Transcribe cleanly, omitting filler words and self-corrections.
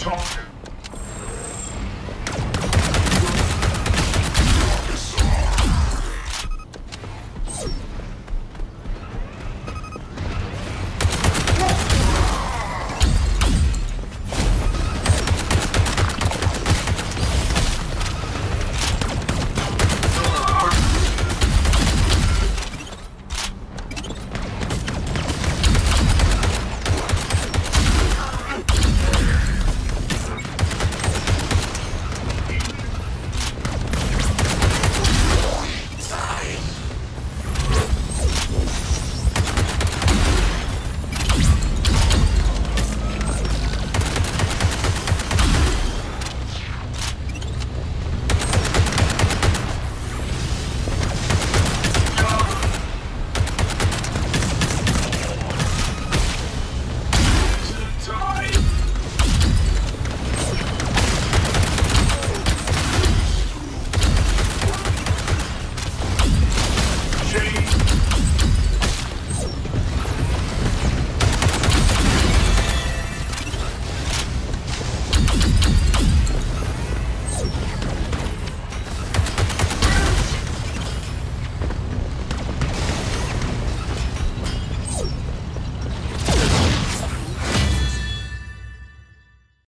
Talk.